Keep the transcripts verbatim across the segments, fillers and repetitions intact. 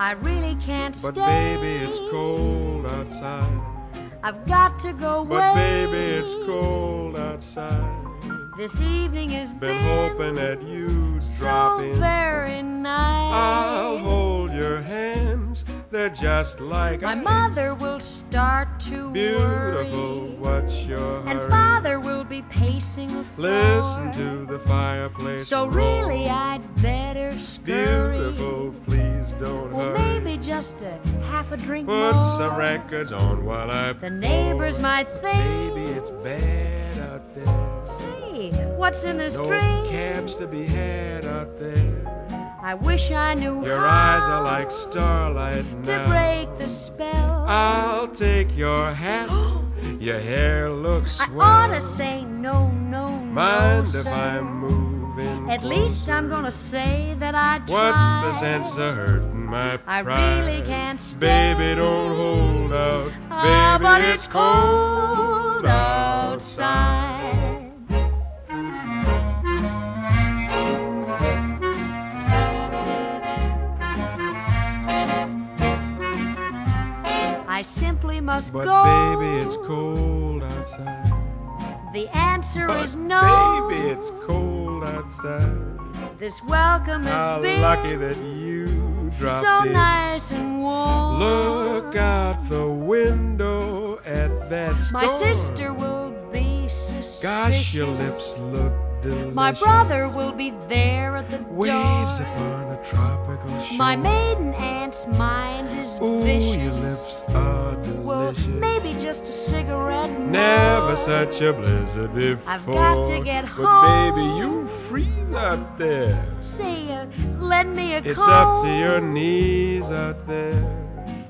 I really can't stay. But baby, it's cold outside. I've got to go away. But baby, it's cold outside. This evening has been, been hoping that you'd so drop in. Very nice. I'll hold your hands. They're just like my ice. Mother will start to beautiful. Worry. What's your hurry? And father will be pacing the floor. Listen to the fireplace. So roll. Really, I'd better scurry. Beautiful. Don't well, hurry. Maybe just a half a drink Put more. Some records on while I The pour. Neighbors might think. Maybe it's bad out there. Say, what's in this no drink? No cabs to be had out there. I wish I knew your how. Your eyes are like starlight to now. To break the spell. I'll take your hat. Your hair looks swell. I ought to say no, no, Mind no, Mind if sir. I move? At least I'm gonna say that I tried. What's the sense of hurting my pride? I really can't stay. Baby, don't hold out. Ah, Baby, but it's, it's cold outside. I simply must but go. But baby, it's cold outside. The answer but is no. Baby, it's cold outside. This welcome is big. How lucky that you dropped so in. Nice and warm. Look out the window at that storm. My sister will be suspicious. Gosh, your lips look delicious. My brother will be there at the waves door. Waves upon a tropical shore. My maiden aunt's mind is Ooh, vicious. Ooh, your lips are delicious. Well, maybe just a cigarette more. Never such a blizzard before. I've got to get home. But baby, you freeze out there. Say, uh, lend me a coat. It's up to your knees out there.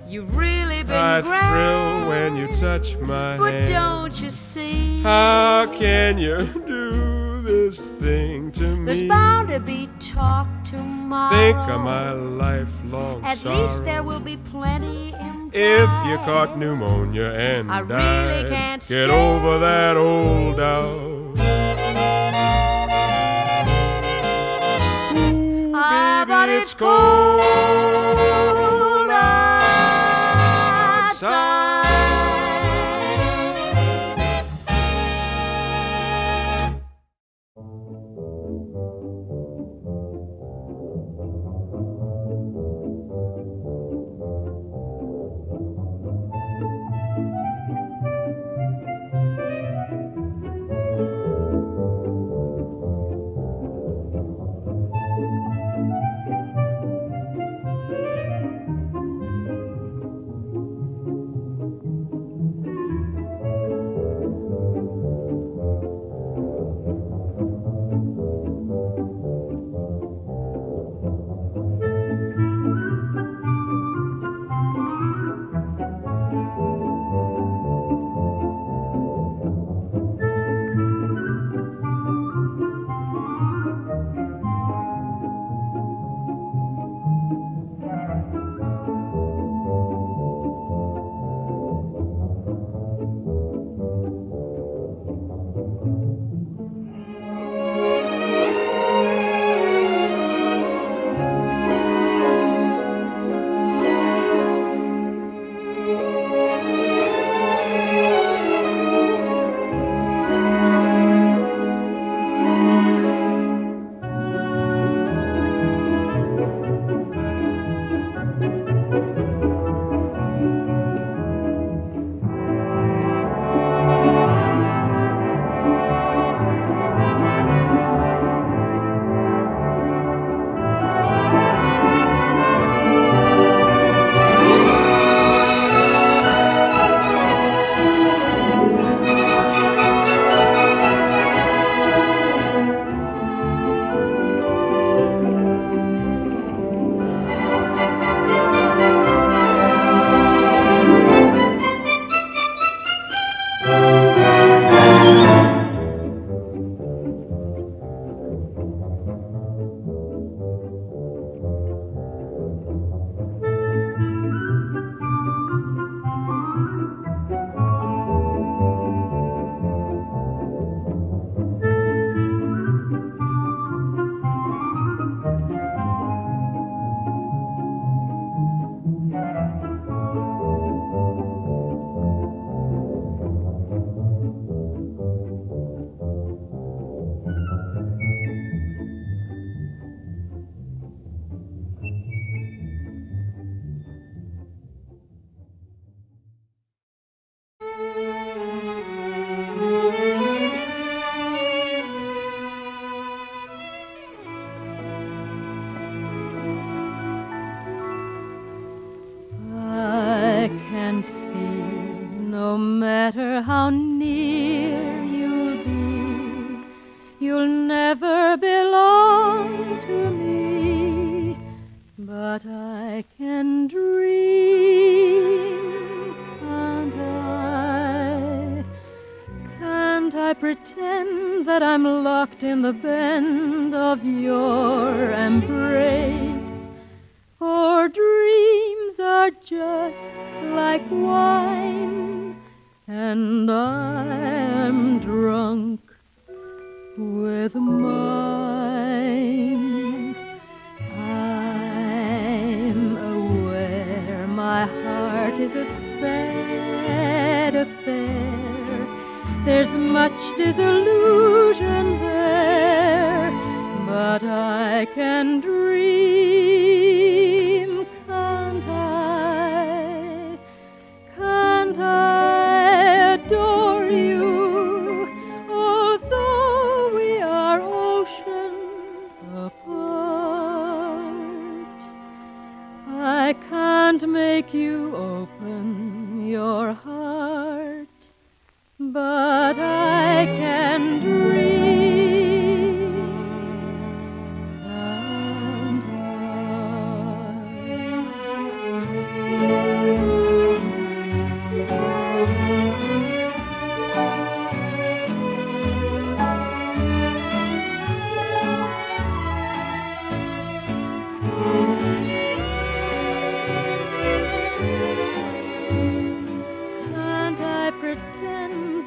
You've really been I grand. I thrill when you touch my but hand. But don't you see? How can you do this thing to me? There's bound to be talk tomorrow. Think of my lifelong At sorrow. Least there will be plenty in if you caught pneumonia and I died, really can't get stay. Over that old doubt. Ooh, ah, baby, but it's cold outside. near you'll be, you'll never belong to me, but I can dream, can't I? Can't I pretend that I'm locked in the bend of your embrace? For dreams are just like wine, and I'm drunk with mine. I'm aware my heart is a sad affair. There's much disillusion there, but I can dream, can't I? Can't I? Adore you, although we are oceans apart. I can't make you open your heart, but I can dream, and I.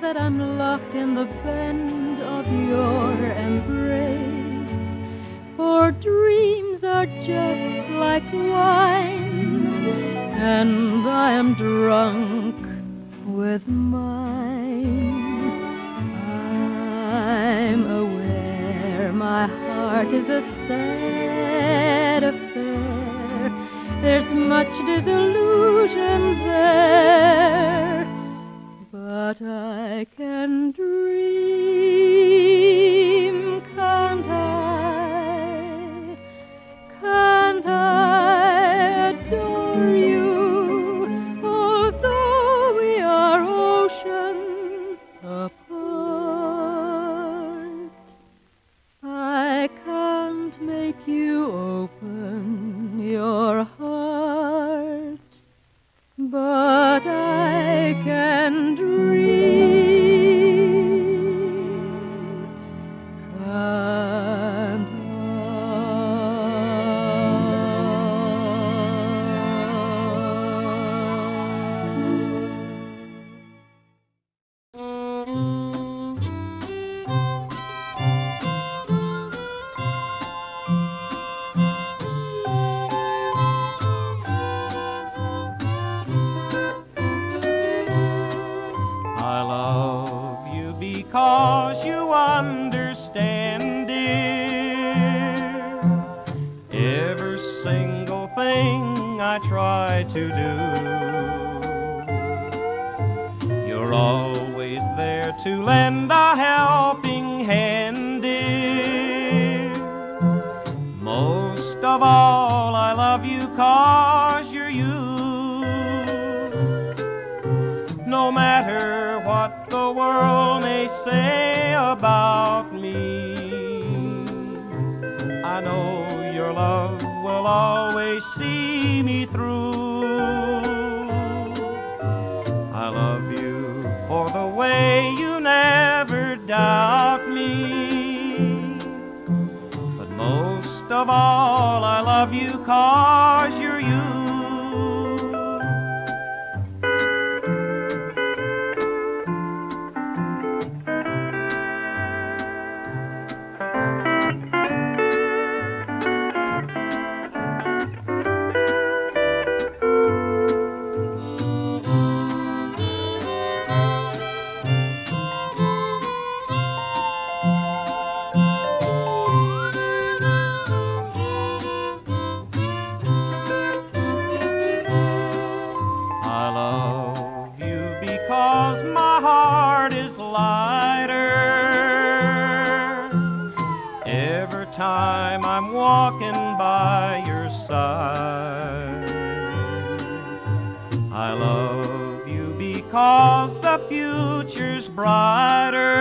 That I'm locked in the bend of your embrace, for dreams are just like wine, and I am drunk with mine. I'm aware my heart is a sad affair. There's much disillusion there, but I can dream, can't I? Can't I adore you, although we are oceans apart? I can't make you open your heart, but I can dream, can't Because you understand, dear, every single thing I try to do. You're always there to lend a helping hand, dear. Most of all, I love you 'cause you're you. No matter what the world may say about me, I know your love will always see me through. I love you for the way you never doubt me, but most of all I love you 'cause you're you. I'm walking by your side. I love you because the future's brighter.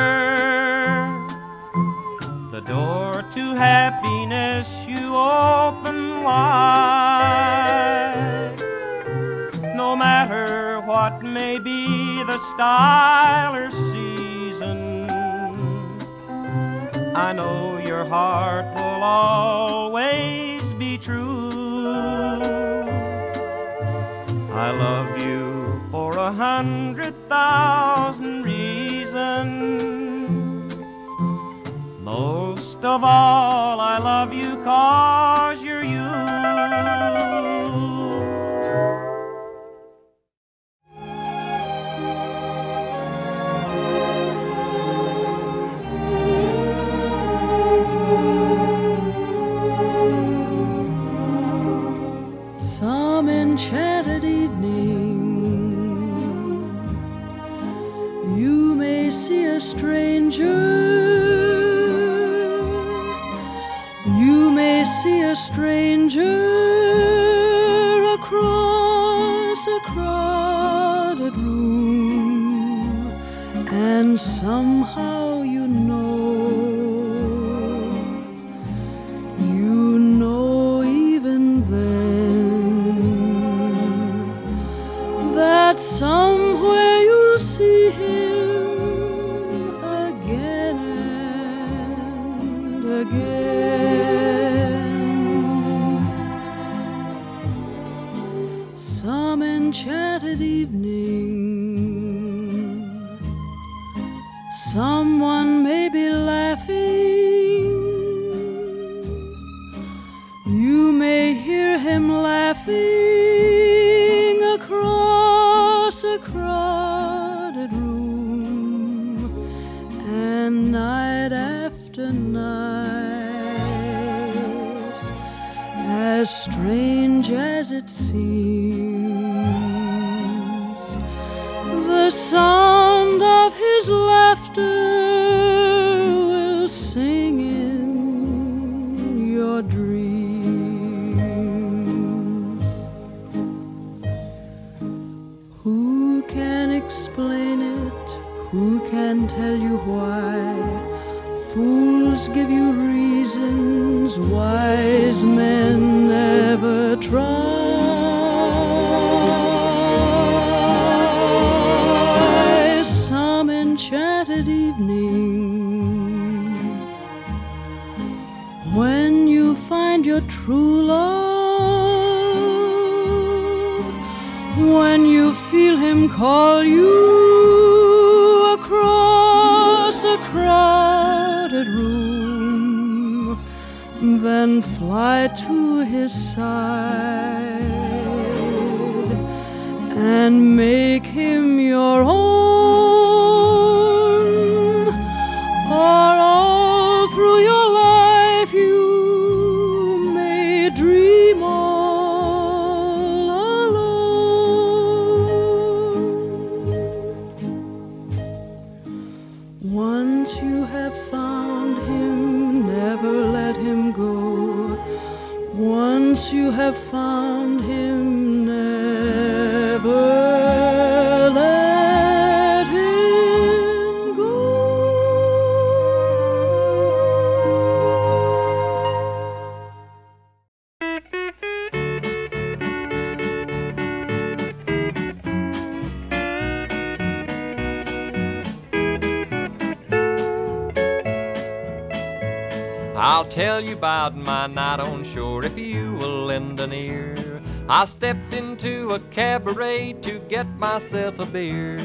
The door to happiness you open wide. No matter what may be the style or season, I know your heart will always be true. I love you for a hundred thousand reasons. Most of all, I love you 'cause you're you. Enchanted evening, you may see a stranger, you may see a stranger across a crowded room, and somehow you know, you know even then, that somewhere you'll see him again and again. Some enchanted evening, someone may be laughing, you may hear him laughing across a crowded room, and night after night, as strange as it seems, the sound of his laughter will sing in your dreams. Explain it, who can tell you why? Fools give you reasons, wise men never try. Some enchanted evening, when you find your true love, when you feel him call you across a crowded room, then fly to his side and make him your own, or all through your life you may dream of. Once you have found him, never let him go. Once you have found him, never let him go. I'll tell you about my night on shore if you will lend an ear. I stepped into a cabaret to get myself a beer.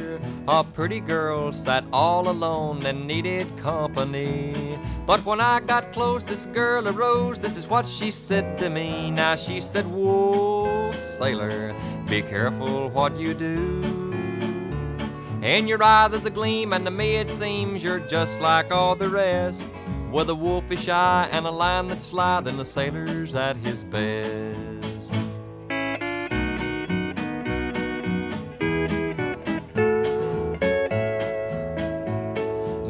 A pretty girl sat all alone and needed company. But when I got close, this girl arose. This is what she said to me. Now she said, "Whoa, sailor, be careful what you do. In your eye there's a gleam, and to me it seems you're just like all the rest, with a wolfish eye and a line that's sly, then the sailor's at his best."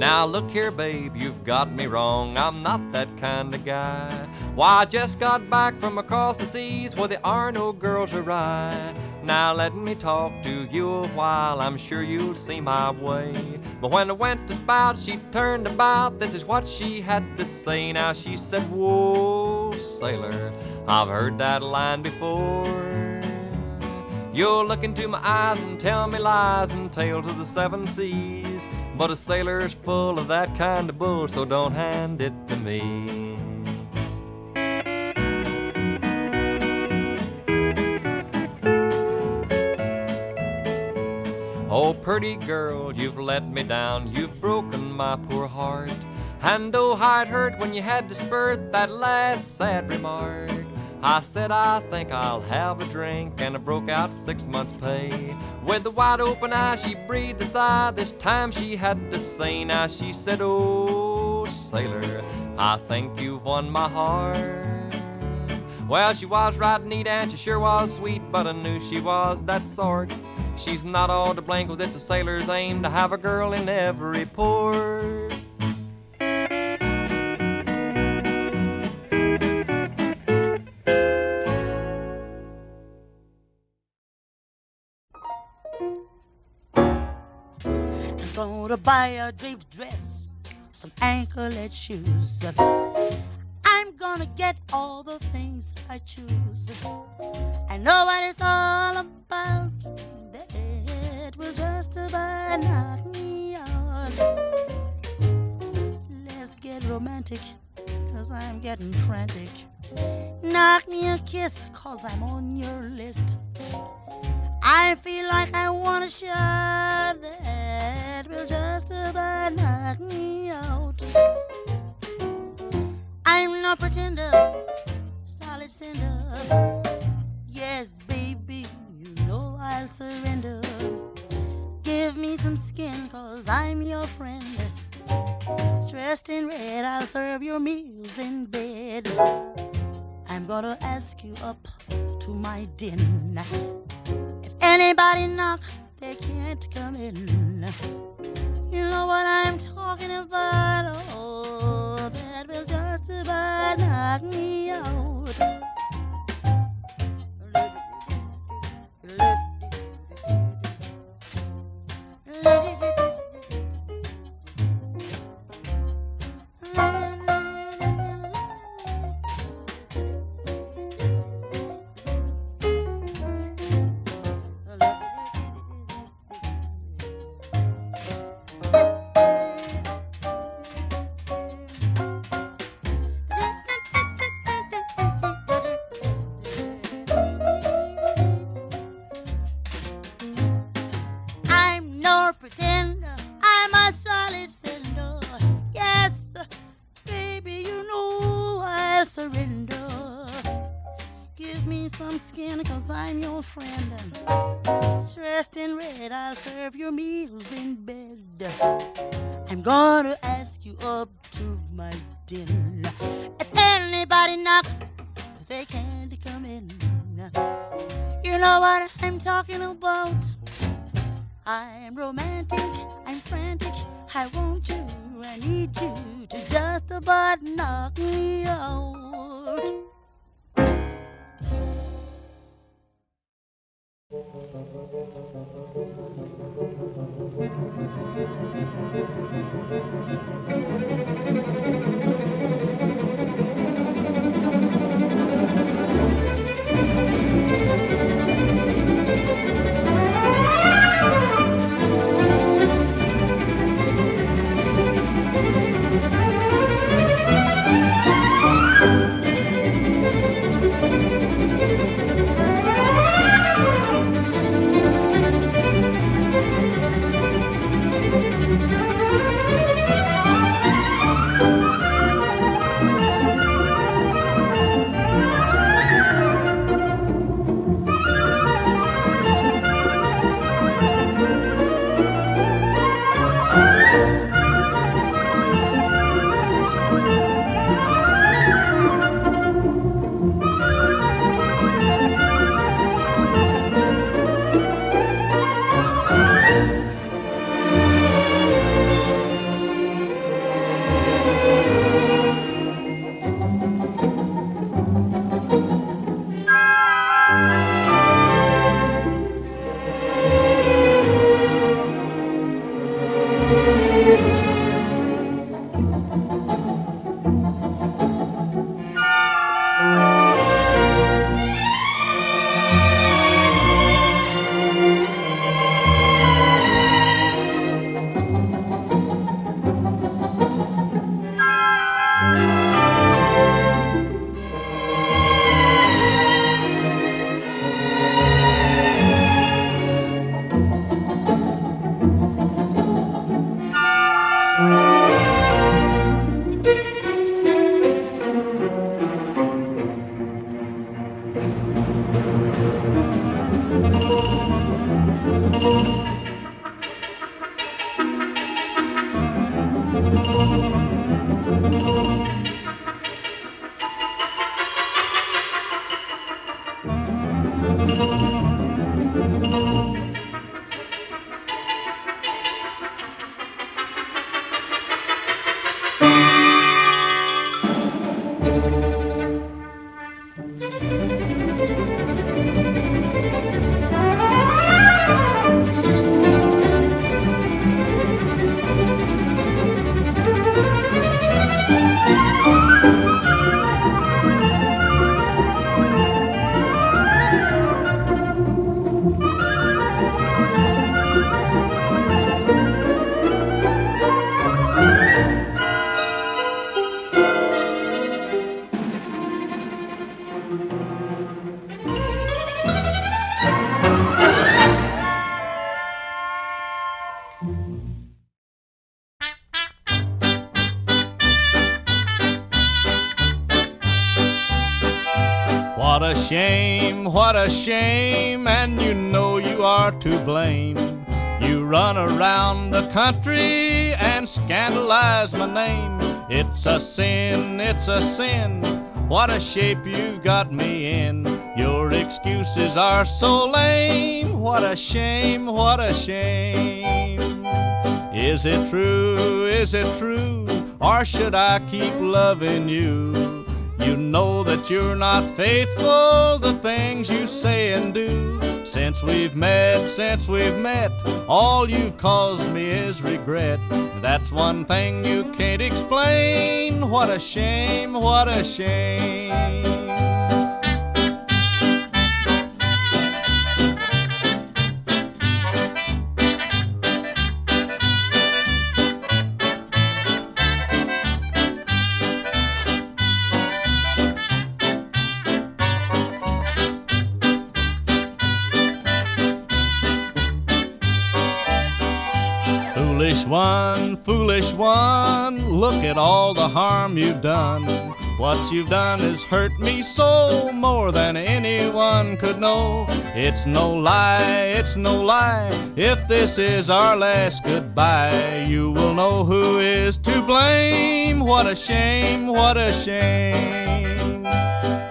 "Now look here, babe, you've got me wrong. I'm not that kind of guy. Why, I just got back from across the seas where there are no girls awry. Now let me talk to you a while, I'm sure you'll see my way. But when I went to spout, she turned about, this is what she had to say. Now she said, whoa, sailor, I've heard that line before. You'll look into my eyes and tell me lies and tales of the seven seas, but a sailor's full of that kind of bull, so don't hand it to me. Oh, pretty girl, you've let me down, you've broken my poor heart. And oh, how it hurt when you had to spurt that last sad remark. I said, I think I'll have a drink, and I broke out six months' pay. With a wide open eye, she breathed a sigh, this time she had to say. Now she said, oh, sailor, I think you've won my heart. Well, she was right neat and she sure was sweet, but I knew she was that sort. She's not all to blame, 'cause it's a sailor's aim to have a girl in every port. I'm gonna buy a draped dress, some anklet shoes. I'm gonna get all the things I choose. I know what it's all about. It will just about knock me out. Let's get romantic, 'cause I'm getting frantic. Knock me a kiss, 'cause I'm on your list. I feel like I wanna shout. That will just about knock me out. I'm not pretender, solid cinder. Yes, baby, you know I'll surrender. Give me some skin, 'cause I'm your friend. Dressed in red, I'll serve your meals in bed. I'm gonna ask you up to my den. If anybody knock, they can't come in. You know what I'm talking about. Oh, that will just about knock me out. What a shame, what a shame, and you know you are to blame. You run around the country and scandalize my name. It's a sin, it's a sin, what a shape you've got me in. Your excuses are so lame, what a shame, what a shame. Is it true, is it true, or should I keep loving you? You know that you're not faithful, the things you say and do. Since we've met, since we've met, all you've caused me is regret. That's one thing you can't explain. What a shame, what a shame. Foolish one, foolish one, look at all the harm you've done. What you've done has hurt me so, more than anyone could know. It's no lie, it's no lie, if this is our last goodbye, you will know who is to blame. What a shame, what a shame.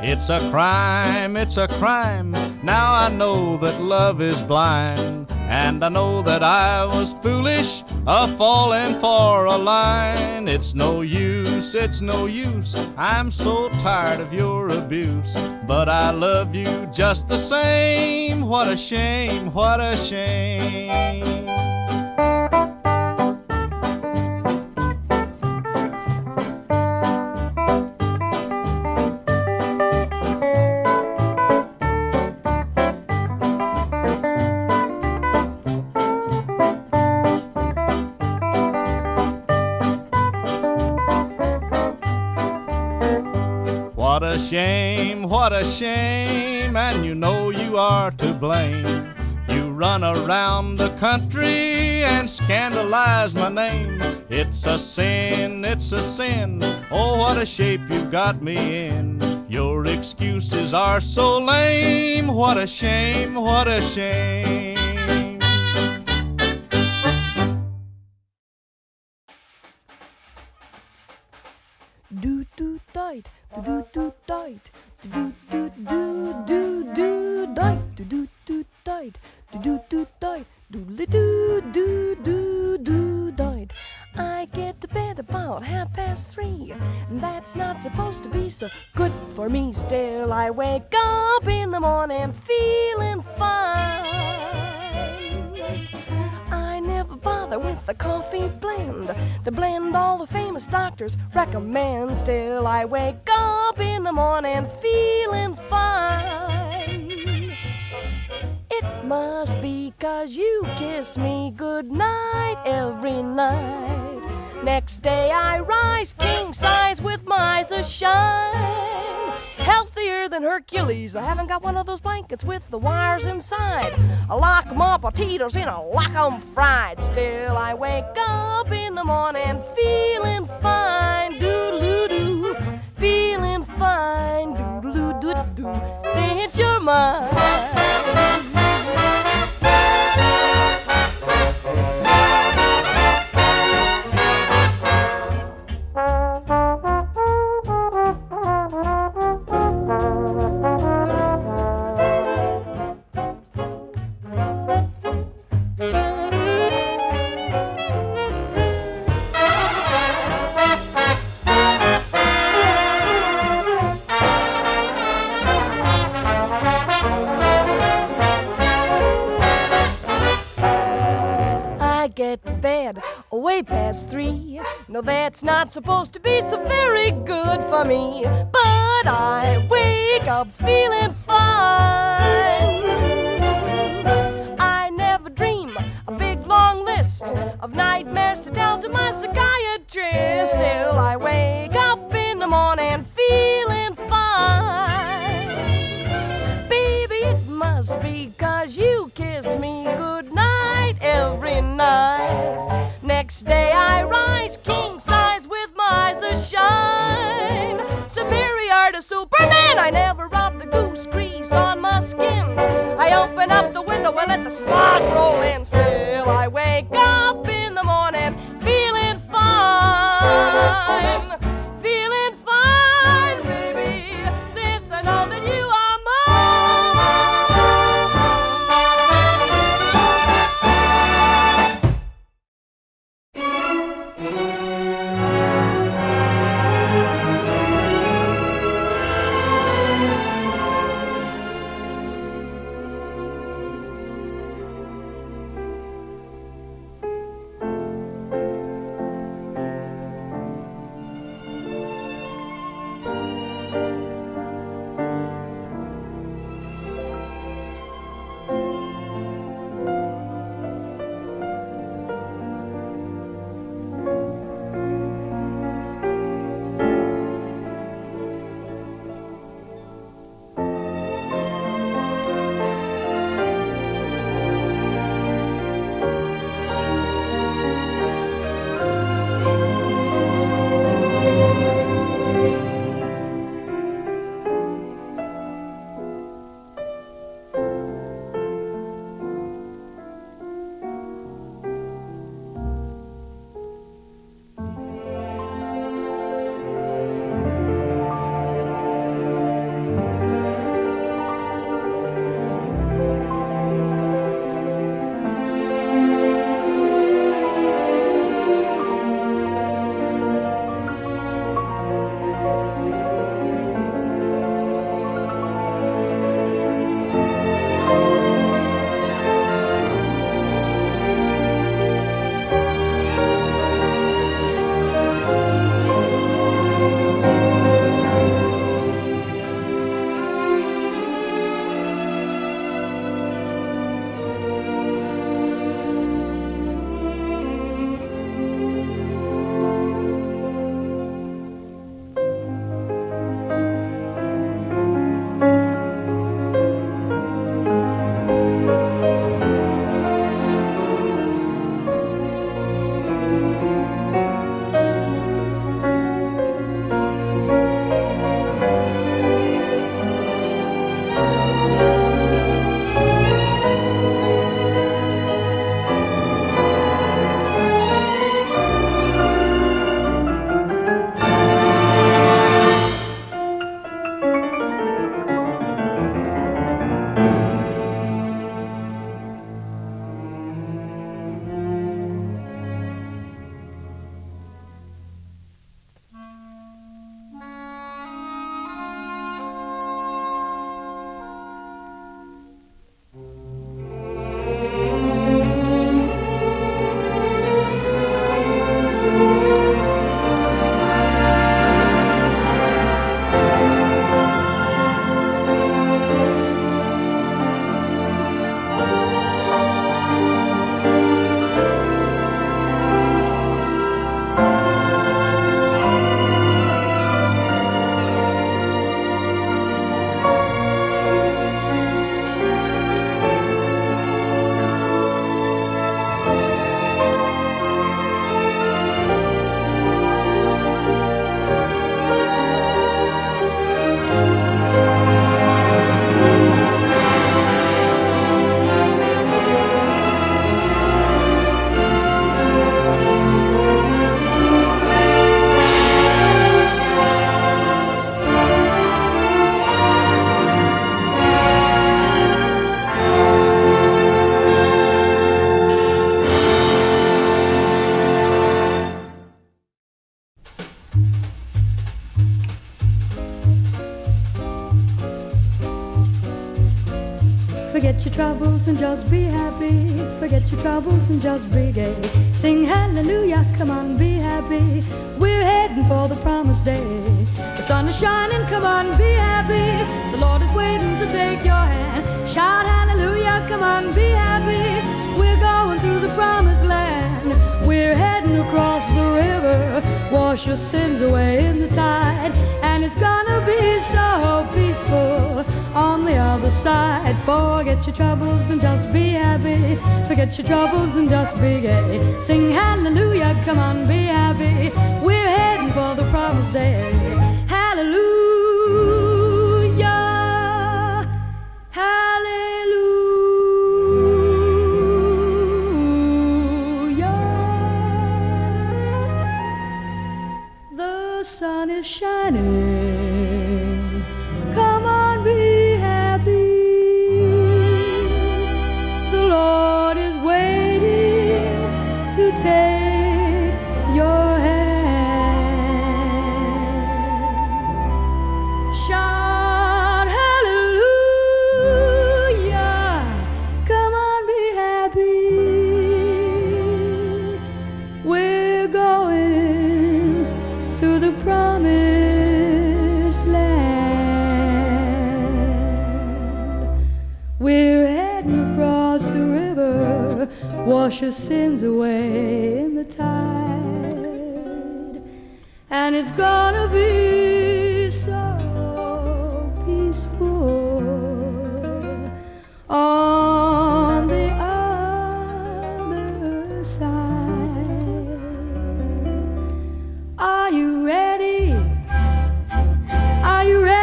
It's a crime, it's a crime, now I know that love is blind. And I know that I was foolish, a falling for a line. It's no use, it's no use, I'm so tired of your abuse. But I love you just the same, what a shame, what a shame. What a shame, what a shame, and you know you are to blame. You run around the country and scandalize my name. It's a sin, it's a sin, oh what a shape you got me in. Your excuses are so lame, what a shame, what a shame. Do do died, do do died, do do do do do died, do do do died, do do do died, do do do do do died. I get to bed about half past three. That's not supposed to be so good for me. Still, I wake up in the morning feeling fine. Bother with the coffee blend, the blend all the famous doctors recommend. Still I wake up in the morning feeling fine. It must be 'cause you kiss me goodnight every night. Next day I rise king size with my eyes ashine. Healthier than Hercules, I haven't got one of those blankets with the wires inside. I lock 'em up, I Tito's in, I lock 'em fried. Still I wake up in the morning feeling fine, doodle-doo, feeling fine, doodle-doo-doo, since you're mine. way past three. No, that's not supposed to be so very good for me, but I wake up feeling fine. I never dream a big long list of nightmares to tell to my psychiatrist. Still, I wake up in the morning feeling fine. Baby, it must be 'cause you kiss me good night every night. Next day I rise king size with my eyes ashine, superior to Superman. I never rub the goose grease on my skin. I open up the window and let the smog roll in. Still I wake up in the morning feeling fine, feeling fine, baby, since I know that you are. Forget your troubles and just be happy. Forget your troubles and just be gay. Sing hallelujah, come on, be happy. We're heading for the promised day. The sun is shining, come on, be happy. The Lord is waiting to take your hand. Shout hallelujah, come on, be happy. We're going to the promised land. We're heading across the river. Wash your sins away in the tide. And it's gonna be so peaceful on the other side. Forget your troubles and just be happy. Forget your troubles and just be gay. Sing hallelujah, come on, be happy. We're heading for the promised day. Hallelujah, hallelujah. The sun is shining. Wash your sins away in the tide, and it's gonna be so peaceful on the other side. Are you ready? Are you ready?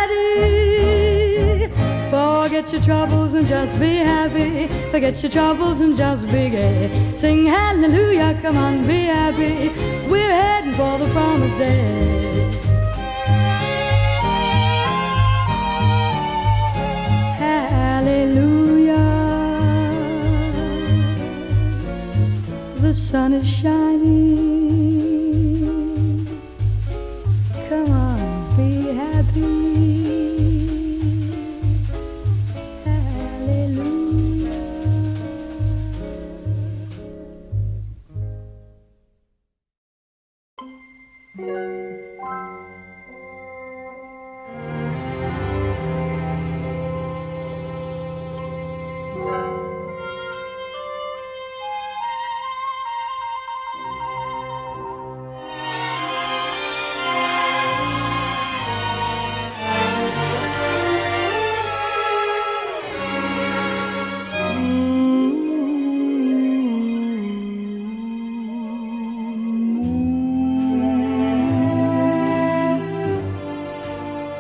Forget your troubles and just be happy. Forget your troubles and just be gay. Sing hallelujah, come on, be happy. We're heading for the promised day. Hallelujah, the sun is shining. Come on, be happy.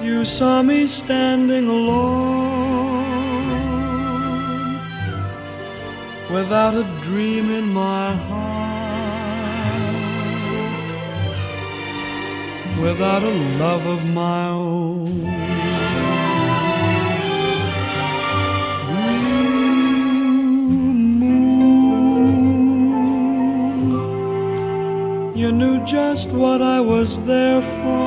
You saw me standing alone, without a dream in my heart, without a love of my own. Blue moon, you knew just what I was there for.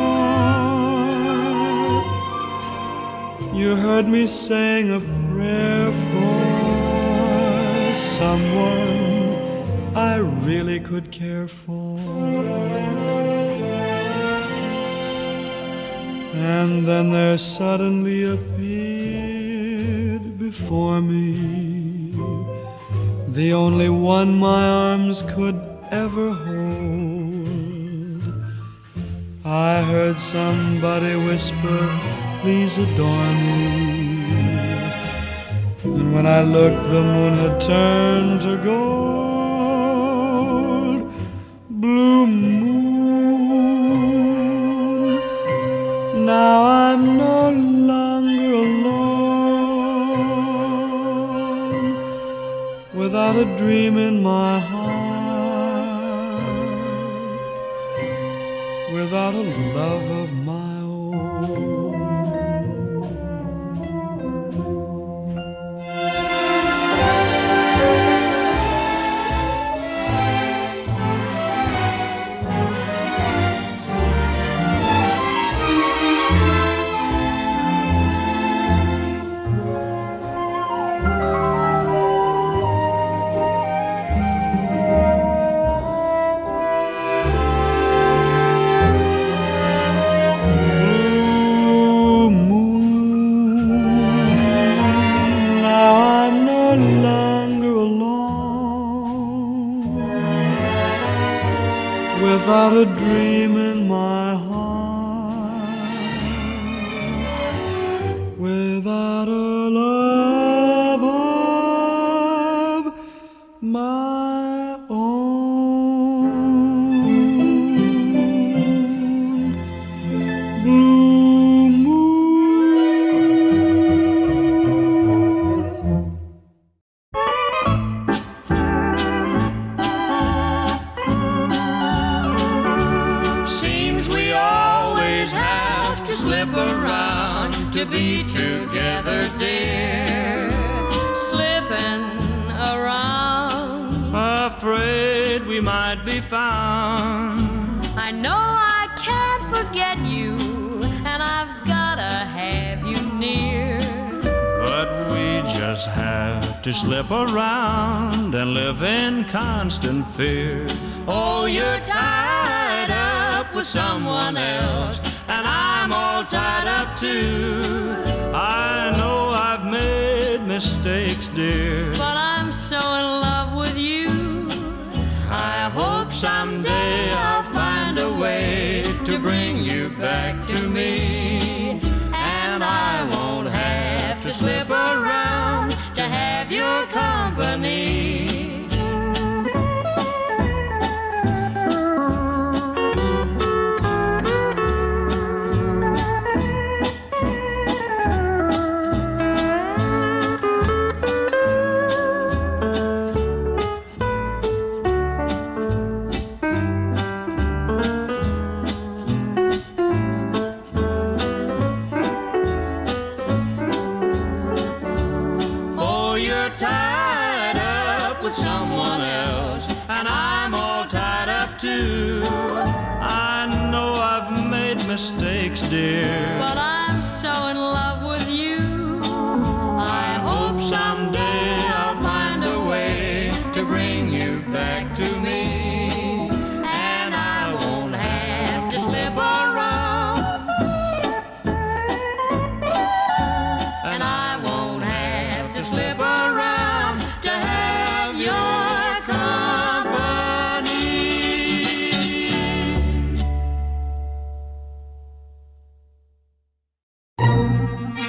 You heard me saying a prayer for someone I really could care for. And then there suddenly appeared before me the only one my arms could ever hold. I heard somebody whisper, "Please adore me." And when I looked, the moon had turned to gold. Blue moon, now I'm no longer alone, without a dream in my heart, without a love of my own. Thank you. about a dream in my heart without a love of my own. Blue moon. Seems we always have to slip around to be together, dear. Slipping around, afraid we might be found. I know I can't forget you, and I've gotta have you near, but we just have to slip around and live in constant fear. Oh, you're tied up with someone else, and I'm all tied up too. I know I've made mistakes, dear, but I'm so in love with you. I hope someday I'll find a way to bring you back to me, and I won't have to slip around to have your company. Tied up with someone else, and I'm all tied up too. I know I've made mistakes, dear, but I'm so in love with you. I hope someday I'll find a way to bring you back to me, and I won't have to slip around, and I won't have to slip around. Thank you.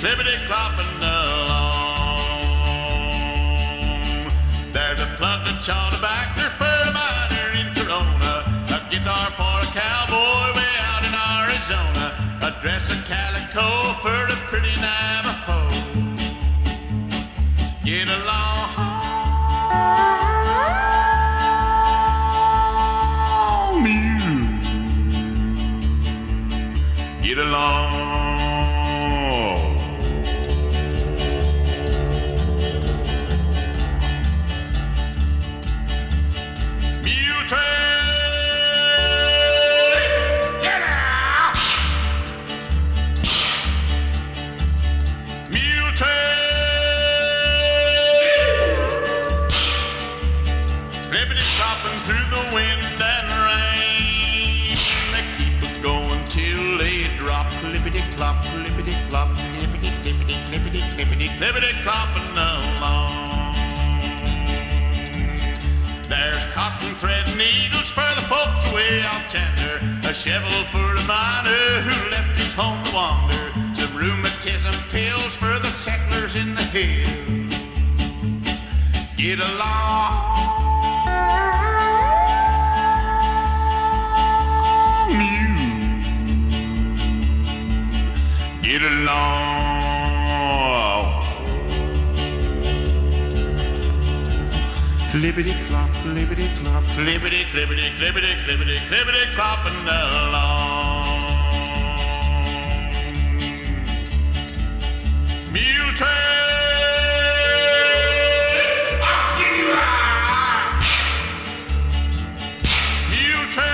clippity-clopping along. There's a plug that's on the back, they're for a miner in Corona, a guitar for a cowboy way out in Arizona, a dress of calico for a pretty Navajo. Get along. Get along. Mule train, get out. Mule train, clippity-clopping through the wind and rain. They keep it going till they drop. Clippity-clop, clippity-clop, clippity-clippity, clippity-clippity, clippity-clopping along. There's cotton thread needles for the folks way out yonder, a shovel for the miner who left his home to wander, some rheumatism pills for the settlers in the hills. Get along, mule. Get along. Clippity-clop, clippity-clop, clippity, clippity, clippity, clippity, clippity, clopping along. Mule train, off you ride. Mule train.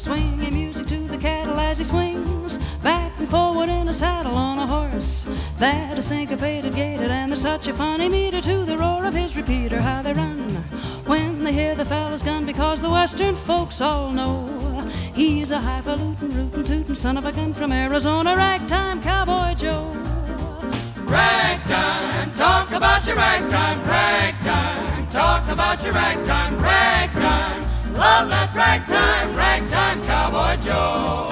swinging music to the cattle as he swings back and forward in a saddle on a horse that is syncopated, gated, and there's such a funny meter to the roar of his repeater. How they run when they hear the fellow's gun, because the western folks all know he's a highfalutin, rootin', tootin' son of a gun from Arizona, ragtime cowboy Joe. Ragtime, talk about your ragtime, ragtime, talk about your ragtime, ragtime, love that ragtime, ragtime cowboy Joe.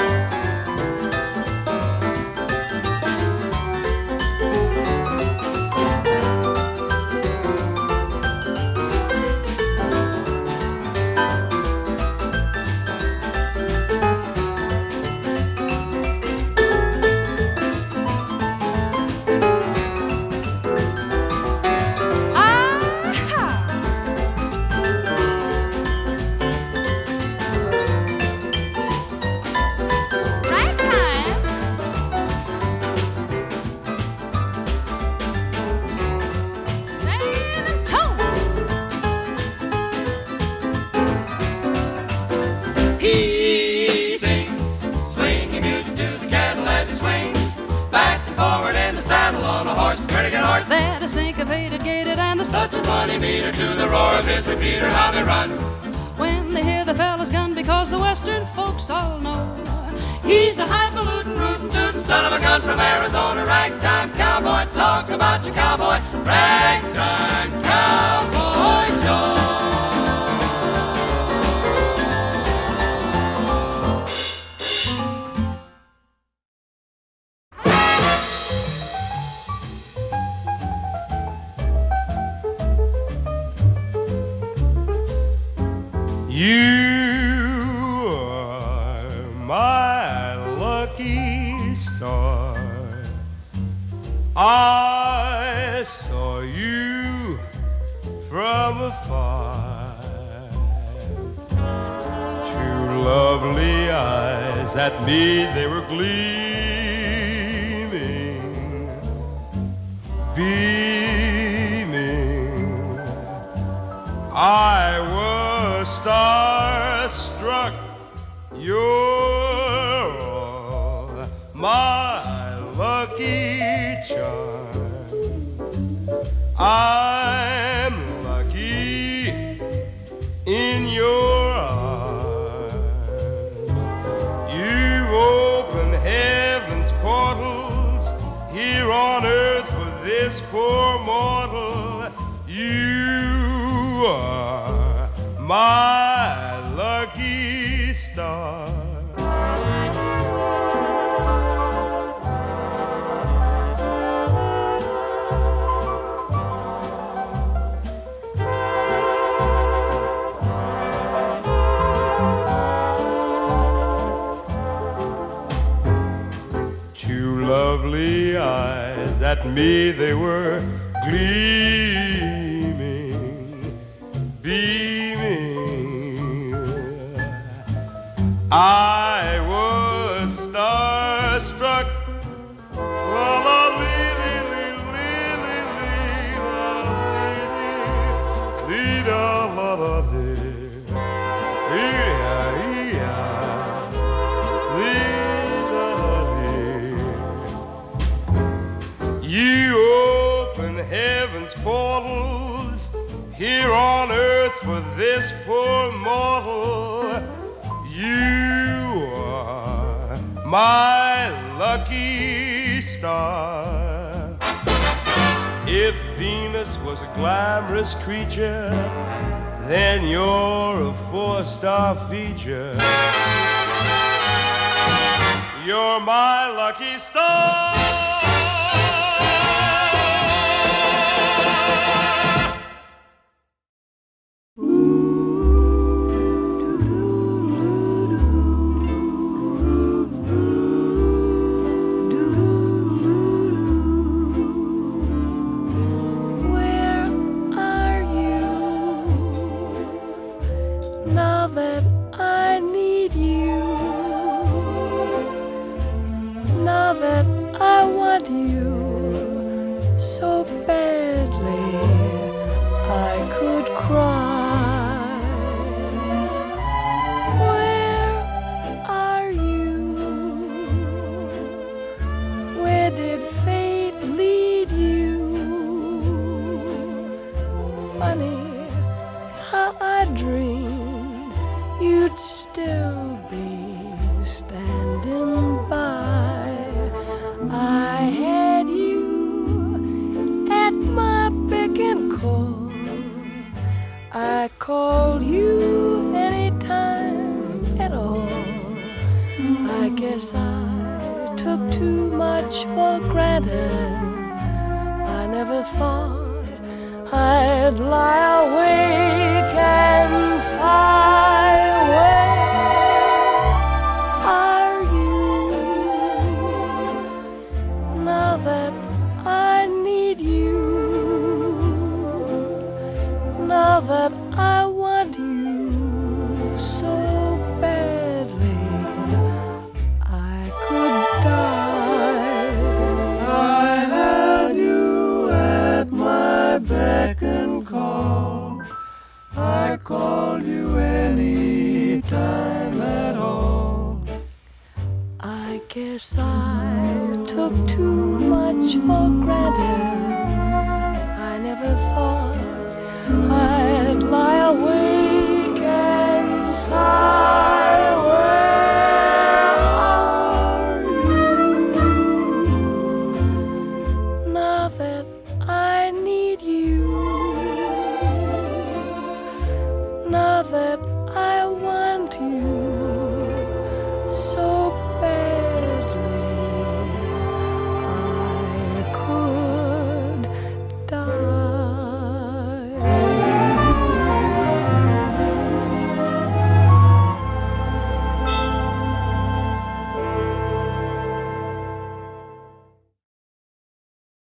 That is syncopated, gated, and there's such a funny meter to the roar of his repeater. How they run when they hear the fellow's gun, because the western folks all know he's a highfalutin, rootin', tootin' son of a gun from Arizona. Ragtime cowboy, talk about your cowboy, ragtime cowboy Joe. You are my lucky star. I saw you from afar. Two lovely eyes at me, they were gleaming, beaming. I was starstruck, you're all my lucky charm. I'm lucky in your arms. You open heaven's portals here on earth for this poor mortal. You are my lucky star. Two lovely eyes at me, they were gleaming, beaming. I was starstruck. La la li li li li la la la la. You open heaven's portals here on earth for this poor mortal. You are my lucky star. If Venus was a glamorous creature, then you're a four-star feature. You're my lucky star. much for granted. I never thought I'd lie awake and sigh. Where are you now that I need you? Now that I want you so. Beck and call, I call you any time at all. I guess I took too much for granted. I never thought I'd lie awake.